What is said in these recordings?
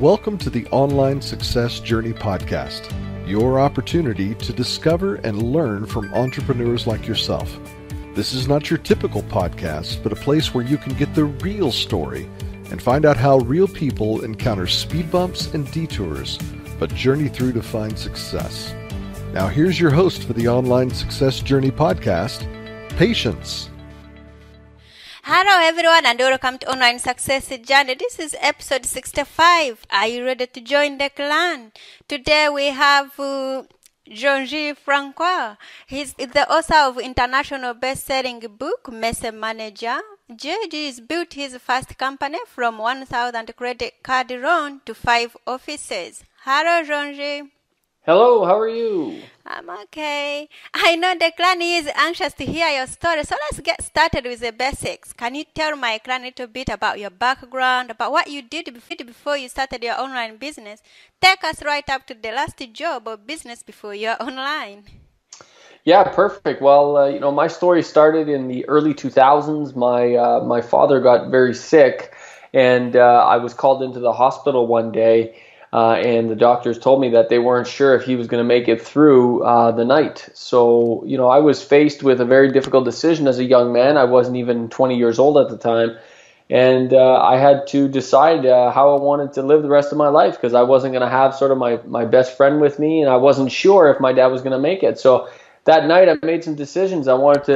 Welcome to the Online Success Journey podcast, your opportunity to discover and learn from entrepreneurs like yourself. This is not your typical podcast, but a place where you can get the real story and find out how real people encounter speed bumps and detours, but journey through to find success. Now here's your host for the Online Success Journey podcast, Patience. Hello everyone and welcome to Online Success Journey. This is episode 65. Are you ready to join the clan? Today we have Jean-Guy Francoeur. He's the author of international best-selling book, Messy Manager. J.G. has built his first company from 1,000 credit card loan to 5 offices. Hello, Jean-Guy. Hello, how are you? I'm okay. I know the clan is anxious to hear your story, so let's get started with the basics. Can you tell my clan a little bit about your background, about what you did before you started your online business? Take us right up to the last job or business before you're online. Yeah, perfect. Well, my story started in the early 2000s. My father got very sick, and I was called into the hospital one day. And the doctors told me that they weren't sure if he was going to make it through the night. So, I was faced with a very difficult decision as a young man. I wasn't even 20 years old at the time. And I had to decide how I wanted to live the rest of my life, because I wasn't going to have sort of my best friend with me. And I wasn't sure if my dad was going to make it. So that night I made some decisions. I wanted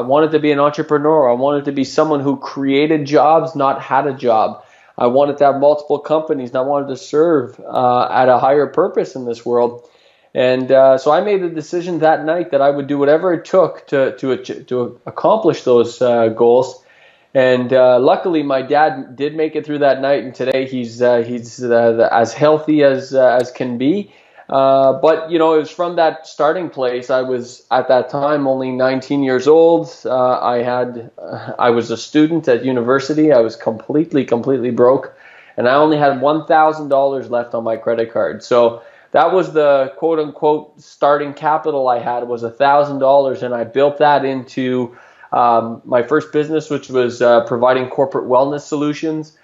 to be an entrepreneur. I wanted to be someone who created jobs, not had a job. I wanted to have multiple companies, and I wanted to serve at a higher purpose in this world. And so I made the decision that night that I would do whatever it took to accomplish those goals. And luckily, my dad did make it through that night, and today he's as healthy as can be. But it was from that starting place. I was at that time only 19 years old. I was a student at university. I was completely broke, and I only had $1,000 left on my credit card. So that was the quote unquote starting capital I had, was $1,000, and I built that into my first business, which was providing corporate wellness solutions.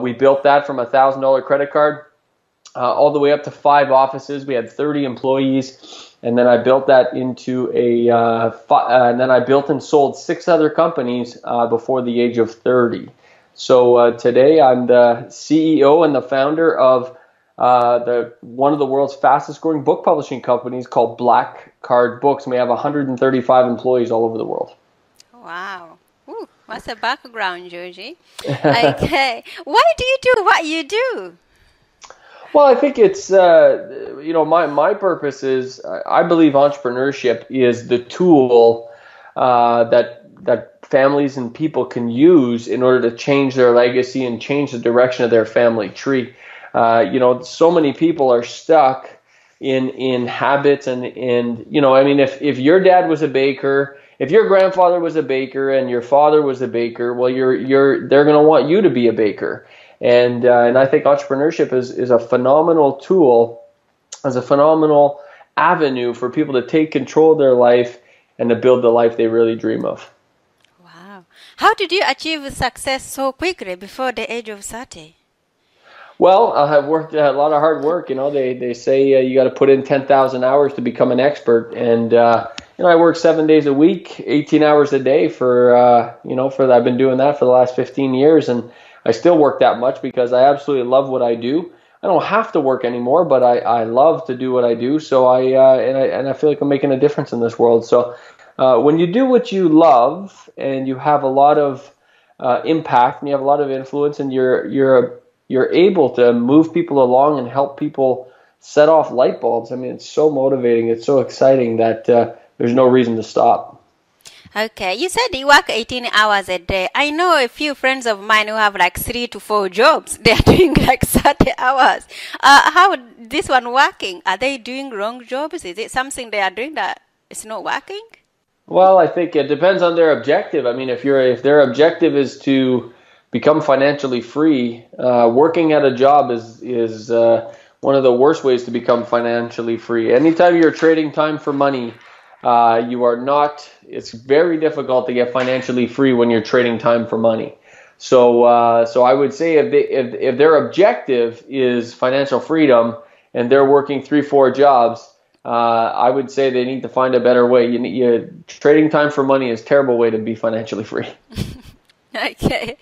We built that from $1,000 credit card all the way up to 5 offices. We had 30 employees, and then I built that into and then I built and sold 6 other companies before the age of 30. So today I'm the CEO and the founder of one of the world's fastest growing book publishing companies called Black Card Books, and we have 135 employees all over the world. Wow. Ooh, what's the background, Georgie? Okay. Why do you do what you do? Well, I think it's, my purpose is, I believe entrepreneurship is the tool that families and people can use in order to change their legacy and change the direction of their family tree. So many people are stuck in habits and if your dad was a baker, if your grandfather was a baker and your father was a baker, well, they're going to want you to be a baker. And I think entrepreneurship is a phenomenal tool, as a phenomenal avenue for people to take control of their life and to build the life they really dream of. Wow. How did you achieve success so quickly before the age of 30? Well, I've worked a lot of hard work. They say you got to put in 10,000 hours to become an expert. And, I work 7 days a week, 18 hours a day I've been doing that for the last 15 years. And I still work that much because I absolutely love what I do. I don't have to work anymore, but I love to do what I do. So I feel like I'm making a difference in this world. So when you do what you love and you have a lot of impact and you have a lot of influence, and you're able to move people along and help people set off light bulbs. I mean, it's so motivating. It's so exciting that there's no reason to stop. Okay, you said you work 18 hours a day. I know a few friends of mine who have like 3 to 4 jobs. They are doing like 30 hours. How is this one working? Are they doing wrong jobs? Is it something they are doing that is not working? Well, I think it depends on their objective. I mean, if their objective is to become financially free, working at a job is one of the worst ways to become financially free. Anytime you're trading time for money, it's very difficult to get financially free when you're trading time for money. So so I would say if their objective is financial freedom and they're working 3-4 jobs, I would say they need to find a better way. Trading time for money is a terrible way to be financially free. Okay.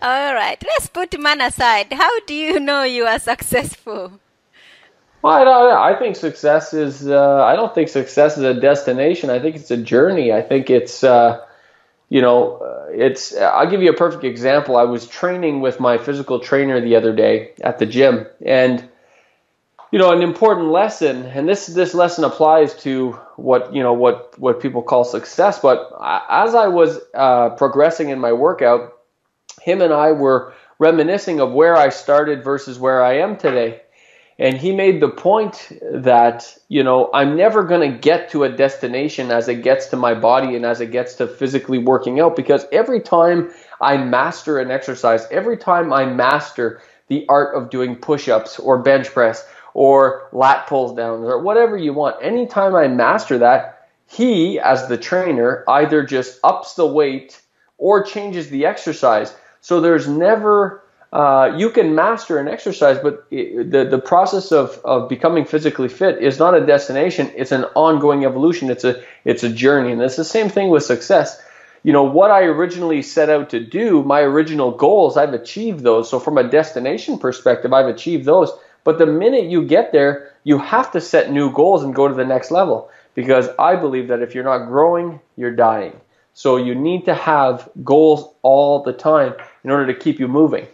All right. Let's put man aside. How do you know you are successful? Well, I think success is, I don't think success is a destination. I think it's a journey. I think it's, I'll give you a perfect example. I was training with my physical trainer the other day at the gym, and, an important lesson, and this lesson applies to what people call success, but as I was progressing in my workout, him and I were reminiscing of where I started versus where I am today. And he made the point that, I'm never going to get to a destination as it gets to my body and as it gets to physically working out, because every time I master an exercise, every time I master the art of doing push-ups or bench press or lat pulls down or whatever you want, anytime I master that, he, as the trainer, either just ups the weight or changes the exercise. So there's never... you can master an exercise, but the process of becoming physically fit is not a destination. It's an ongoing evolution. It's a journey, and it's the same thing with success. What I originally set out to do, my original goals, I've achieved those. So from a destination perspective, I've achieved those. But the minute you get there, you have to set new goals and go to the next level, because I believe that if you're not growing, you're dying. So you need to have goals all the time in order to keep you moving.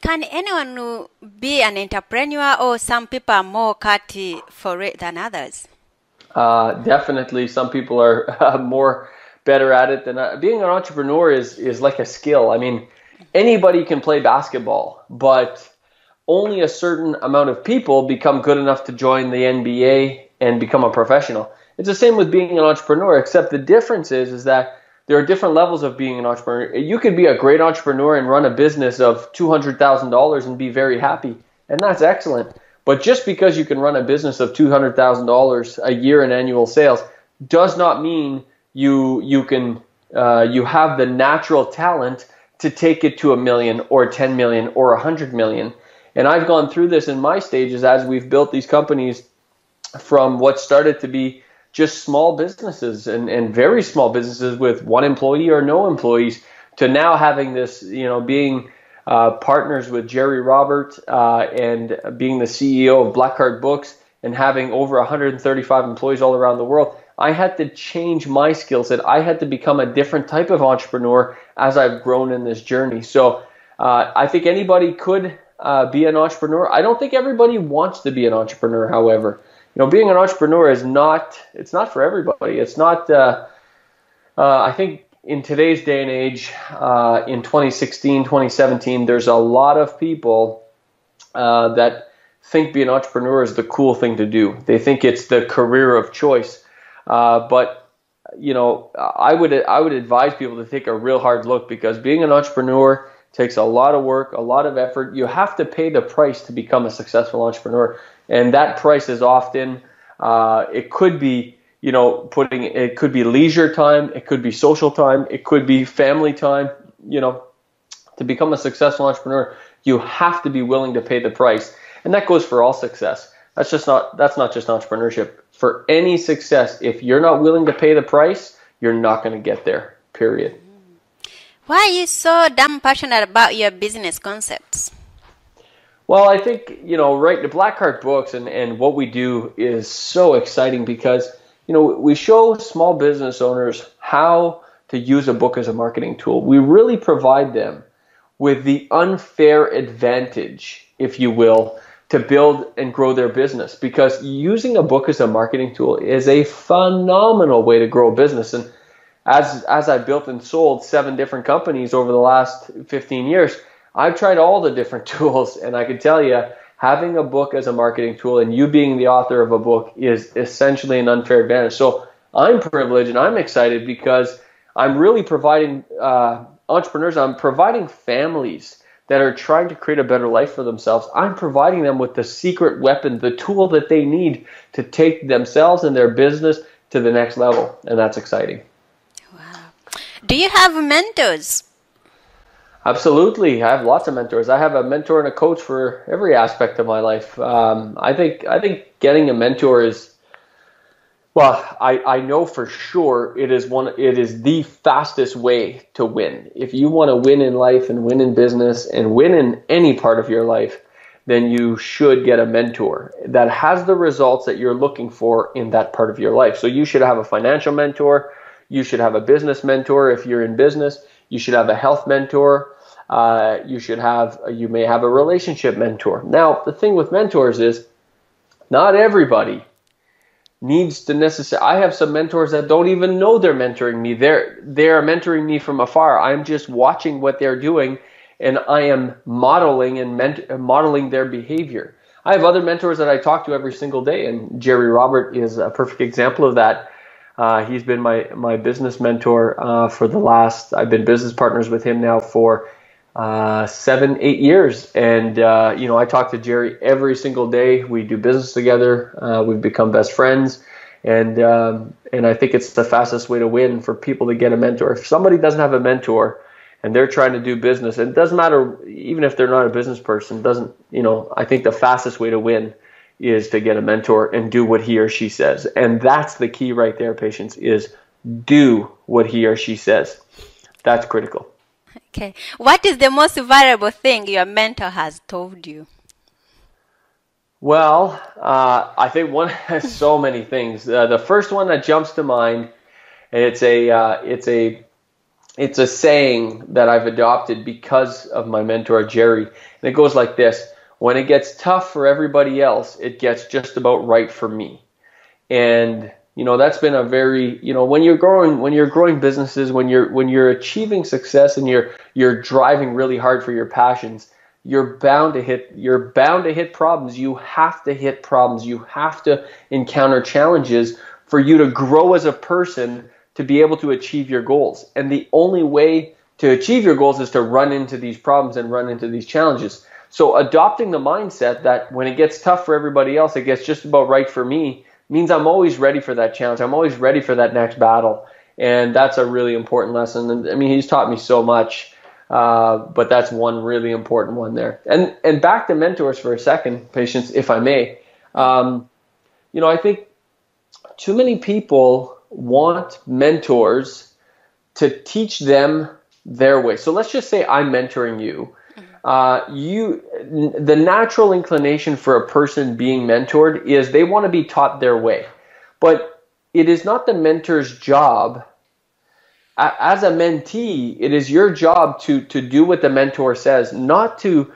Can anyone be an entrepreneur, or some people are more catty for it than others? Definitely, some people are better at it than being an entrepreneur is like a skill. I mean, anybody can play basketball, but only a certain amount of people become good enough to join the NBA and become a professional. It's the same with being an entrepreneur, except the difference is that there are different levels of being an entrepreneur. You could be a great entrepreneur and run a business of $200,000 and be very happy, and that's excellent. But just because you can run a business of $200,000 a year in annual sales does not mean you have the natural talent to take it to $1 million or 10 million or 100 million. And I've gone through this in my stages as we've built these companies from what started to be just small businesses and very small businesses with one employee or no employees to now having this, being partners with Jerry Robert and being the CEO of Black Card Books and having over 135 employees all around the world. I had to change my skill set. I had to become a different type of entrepreneur as I've grown in this journey. So I think anybody could be an entrepreneur. I don't think everybody wants to be an entrepreneur, however. Being an entrepreneur it's not for everybody. It's not, I think in today's day and age, in 2016, 2017, there's a lot of people that think being an entrepreneur is the cool thing to do. They think it's the career of choice. But, I would advise people to take a real hard look, because being an entrepreneur takes a lot of work, a lot of effort. You have to pay the price to become a successful entrepreneur. And that price is often, it could be, it could be leisure time, it could be social time, it could be family time. To become a successful entrepreneur, you have to be willing to pay the price. And that goes for all success. That's not just entrepreneurship. For any success, if you're not willing to pay the price, you're not going to get there, period. Why are you so damn passionate about your business concepts? Well, I think, the Black Card Books and what we do is so exciting because, we show small business owners how to use a book as a marketing tool. We really provide them with the unfair advantage, if you will, to build and grow their business, because using a book as a marketing tool is a phenomenal way to grow a business. And as I've built and sold 7 different companies over the last 15 years, I've tried all the different tools, and I can tell you, having a book as a marketing tool and you being the author of a book is essentially an unfair advantage. So I'm privileged and I'm excited because I'm really providing entrepreneurs, I'm providing families that are trying to create a better life for themselves. I'm providing them with the secret weapon, the tool that they need to take themselves and their business to the next level, and that's exciting. Do you have mentors? Absolutely. I have lots of mentors. I have a mentor and a coach for every aspect of my life. I think getting a mentor is, well, I know for sure it is the fastest way to win. If you want to win in life and win in business and win in any part of your life, then you should get a mentor that has the results that you're looking for in that part of your life. So you should have a financial mentor. You should have a business mentor if you're in business. You should have a health mentor. You may have a relationship mentor. Now, the thing with mentors is not everybody needs to necessarily. I have some mentors that don't even know they're mentoring me. They're mentoring me from afar. I'm just watching what they're doing, and I am modeling and modeling their behavior. I have other mentors that I talk to every single day, and Jerry Robert is a perfect example of that. He's been my business mentor for the last, I've been business partners with him now for 7, 8 years. And, I talk to Jerry every single day. We do business together. We've become best friends. And I think it's the fastest way to win for people to get a mentor. If somebody doesn't have a mentor, and they're trying to do business, and it doesn't matter, even if they're not a business person, I think the fastest way to win is to get a mentor and do what he or she says. And that's the key right there, patience, is do what he or she says. That's critical. Okay. What is the most valuable thing your mentor has told you? Well, I think one has so many things. The first one that jumps to mind, and it's a saying that I've adopted because of my mentor, Jerry. And it goes like this: when it gets tough for everybody else, it gets just about right for me. And, that's been a very, when you're growing businesses, when you're achieving success and you're driving really hard for your passions, you're bound to hit problems. You have to hit problems. You have to encounter challenges for you to grow as a person, to be able to achieve your goals. And the only way to achieve your goals is to run into these problems and run into these challenges. So adopting the mindset that when it gets tough for everybody else, it gets just about right for me, means I'm always ready for that challenge. I'm always ready for that next battle. And that's a really important lesson. And I mean, he's taught me so much, but that's one really important one there. And back to mentors for a second, patience, if I may. I think too many people want mentors to teach them their way. So let's just say I'm mentoring you. The natural inclination for a person being mentored is they want to be taught their way. But it is not the mentor's job. As a mentee, it is your job to do what the mentor says, not to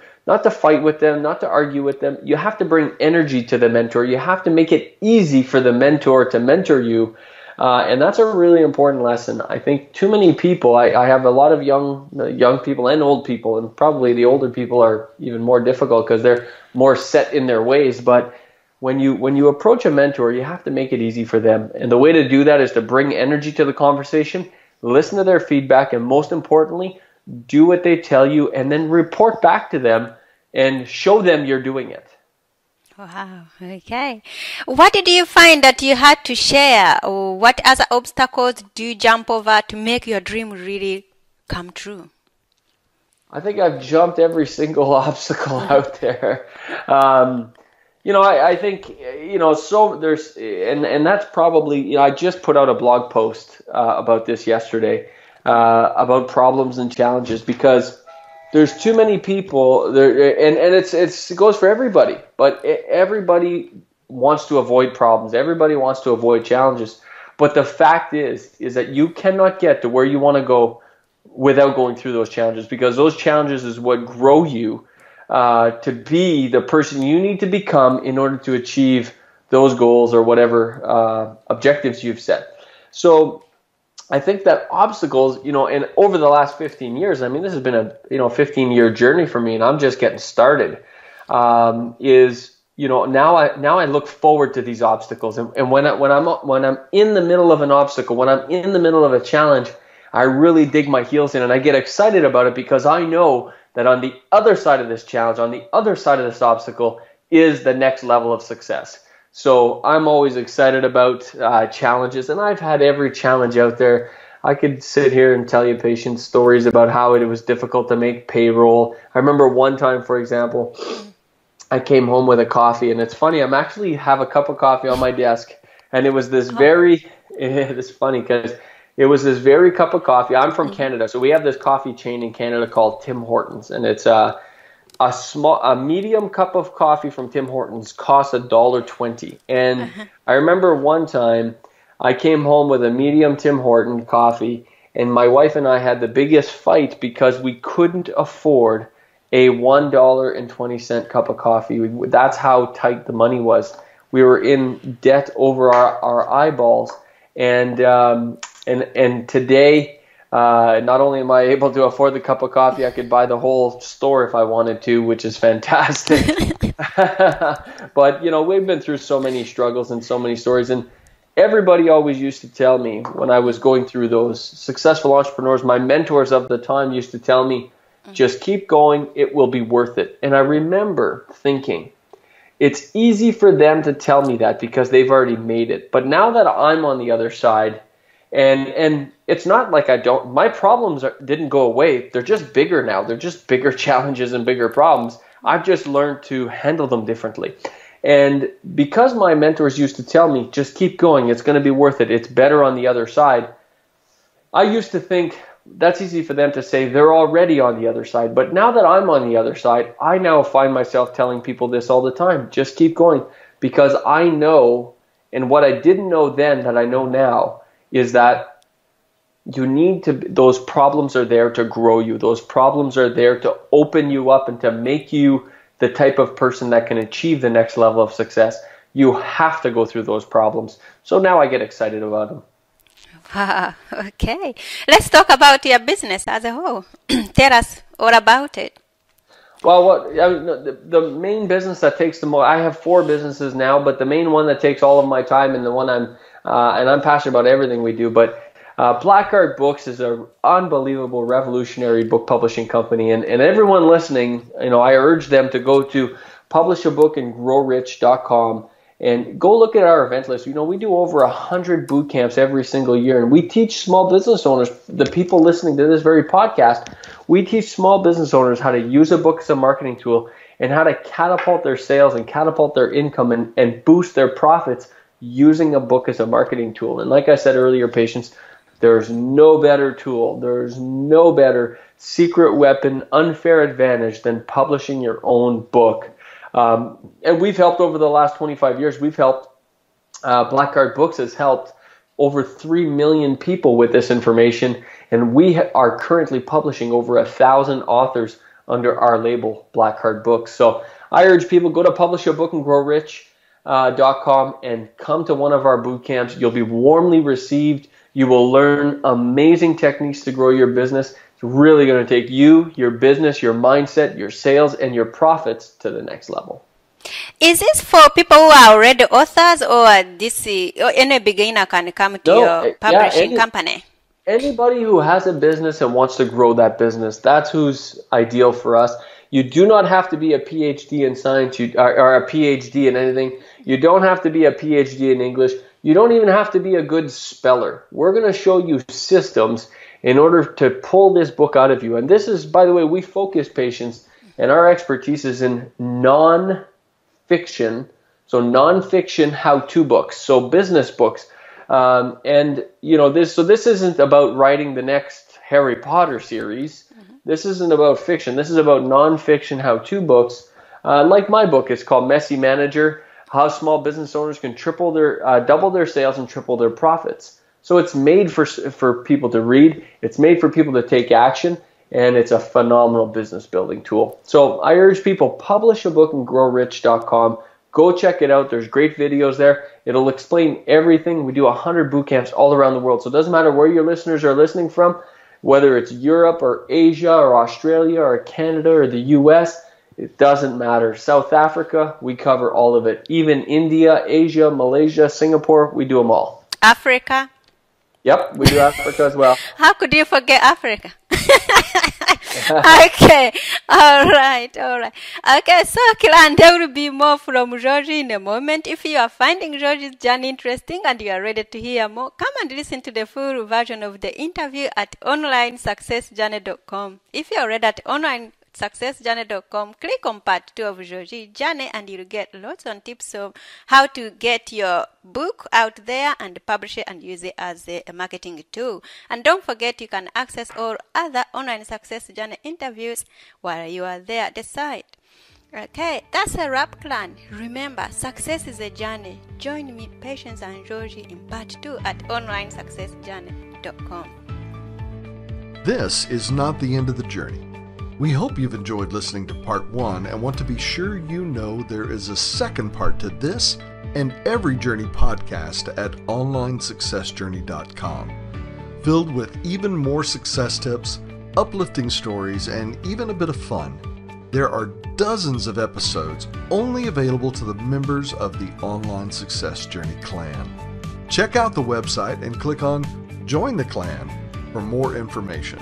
fight with them, not to argue with them. You have to bring energy to the mentor. You have to make it easy for the mentor to mentor you. And that's a really important lesson. I think too many people, I have a lot of young people and old people, and probably the older people are even more difficult because they're more set in their ways. But when you approach a mentor, you have to make it easy for them. And the way to do that is to bring energy to the conversation, listen to their feedback, and most importantly, do what they tell you and then report back to them and show them you're doing it. Wow. Okay. What did you find that you had to share? Or what other obstacles do you jump over to make your dream really come true? I think I've jumped every single obstacle out there. I think, so there's, and that's probably, I just put out a blog post about this yesterday, about problems and challenges, because there's too many people there, and it goes for everybody, but everybody wants to avoid problems. Everybody wants to avoid challenges. But the fact is that you cannot get to where you want to go without going through those challenges, because those challenges is what grow you to be the person you need to become in order to achieve those goals or whatever objectives you've set. So I think that obstacles, and over the last 15 years, I mean, this has been a 15-year journey for me, and I'm just getting started. Now I look forward to these obstacles, and when I'm in the middle of an obstacle, when I'm in the middle of a challenge, I really dig my heels in and I get excited about it, because I know that on the other side of this challenge, on the other side of this obstacle, is the next level of success. So I'm always excited about challenges, and I've had every challenge out there. I could sit here and tell you patient stories about how it was difficult to make payroll. I remember one time, for example, I came home with a coffee, and it's funny, I'm actually have a cup of coffee on my desk, and it was this very, it's funny because it was this very cup of coffee. I'm from Canada, so we have this coffee chain in Canada called Tim Hortons, and it's a medium cup of coffee from Tim Hortons costs $1.20. And I remember one time I came home with a medium Tim Horton coffee, and my wife and I had the biggest fight because we couldn't afford a $1.20 cup of coffee. That's how tight the money was. We were in debt over our eyeballs, and today, not only am I able to afford the cup of coffee, I could buy the whole store if I wanted to, which is fantastic. But, you know, we've been through so many struggles and so many stories. And everybody always used to tell me when I was going through those, successful entrepreneurs, my mentors of the time used to tell me, just keep going, it will be worth it. And I remember thinking, it's easy for them to tell me that because they've already made it. But now that I'm on the other side, and it's not like I don't, my problems didn't go away. They're just bigger now. They're just bigger challenges and bigger problems. I've just learned to handle them differently. And because my mentors used to tell me, just keep going, it's going to be worth it, it's better on the other side, I used to think that's easy for them to say, they're already on the other side. But now that I'm on the other side, I now find myself telling people this all the time, just keep going, because I know, and what I didn't know then that I know now, is that you need to, those problems are there to grow you. Those problems are there to open you up and to make you the type of person that can achieve the next level of success. You have to go through those problems. So now I get excited about them. Wow, okay. Let's talk about your business as a whole. Tell us all about it. Well, the main business that takes the most, I have 4 businesses now, but the main one that takes all of my time and the one I'm passionate about everything we do, but Black Card Books is an unbelievable revolutionary book publishing company, and everyone listening, you know, I urge them to go to publishabookandgrowrich.com and go look at our event list. You know, we do over 100 boot camps every single year, and we teach small business owners, the people listening to this very podcast, we teach small business owners how to use a book as a marketing tool and how to catapult their sales and catapult their income and boost their profits using a book as a marketing tool. And like I said earlier, patients, there's no better tool, there's no better secret weapon, unfair advantage than publishing your own book. And we've helped over the last 25 years, we've helped, Black Card Books has helped over 3 million people with this information, and we are currently publishing over 1,000 authors under our label, Black Card Books. So I urge people, go to publishabookandgrowrich.com and come to one of our boot camps. You'll be warmly received. You will learn amazing techniques to grow your business. It's really going to take you, your business, your mindset, your sales, and your profits to the next level. Is this for people who are already authors, or this any beginner can come to your publishing company? Anybody who has a business and wants to grow that business, that's who's ideal for us. You do not have to be a PhD in science or a PhD in anything. You don't have to be a PhD in English. You don't even have to be a good speller. We're going to show you systems in order to pull this book out of you. And this is, by the way, we focus patients, and our expertise is in non-fiction, so non-fiction how-to books, so business books. And, you know, this isn't about writing the next Harry Potter series. This isn't about fiction. This is about non-fiction how-to books. Like my book, it's called Messy Manager, how small business owners can double their sales and triple their profits. So it's made for people to read. It's made for people to take action, and it's a phenomenal business building tool. So I urge people, publishabookandgrowrich.com. Go check it out. There's great videos there. It'll explain everything. We do 100 boot camps all around the world. So it doesn't matter where your listeners are listening from, whether it's Europe or Asia or Australia or Canada or the U.S., it doesn't matter. South Africa, we cover all of it. Even India, Asia, Malaysia, Singapore, we do them all. Africa? Yep, we do Africa as well. How could you forget Africa? Okay, all right. Okay, so Kiran, there will be more from Georgie in a moment. If you are finding Georgie's journey interesting and you are ready to hear more, come and listen to the full version of the interview at onlinesuccessjourney.com. If you are already at onlinesuccessjourney.com, click on part 2 of Georgie's journey and you'll get lots on tips of how to get your book out there and publish it and use it as a marketing tool. And don't forget, you can access all other online success journey interviews while you are there at the site. Okay, that's a wrap, clan. Remember, success is a journey. Join me, Patience and Georgie, in part 2 at onlinesuccessjourney.com. This is not the end of the journey. We hope you've enjoyed listening to part 1 and want to be sure you know there is a second part to this and every Journey podcast at onlinesuccessjourney.com, filled with even more success tips, uplifting stories, and even a bit of fun. There are dozens of episodes only available to the members of the Online Success Journey clan. Check out the website and click on Join the Clan for more information.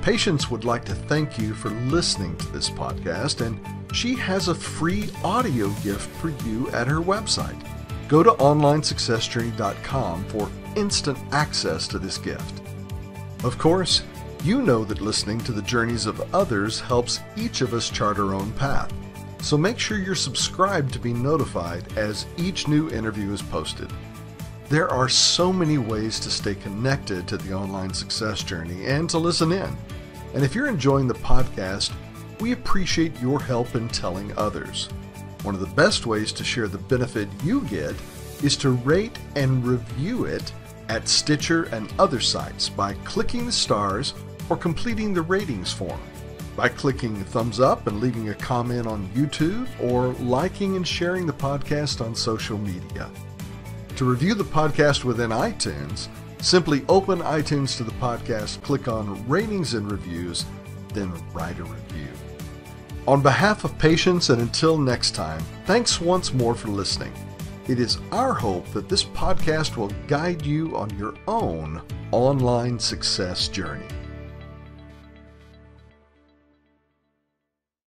Patience would like to thank you for listening to this podcast, and she has a free audio gift for you at her website. Go to onlinesuccessjourney.com for instant access to this gift. Of course, you know that listening to the journeys of others helps each of us chart our own path, so make sure you're subscribed to be notified as each new interview is posted. There are so many ways to stay connected to the Online Success Journey and to listen in. And if you're enjoying the podcast, we appreciate your help in telling others. One of the best ways to share the benefit you get is to rate and review it at Stitcher and other sites by clicking the stars or completing the ratings form, by clicking the thumbs up and leaving a comment on YouTube, or liking and sharing the podcast on social media. To review the podcast within iTunes, simply open iTunes to the podcast, click on Ratings and Reviews, then write a review. On behalf of Patience and until next time, thanks once more for listening. It is our hope that this podcast will guide you on your own online success journey.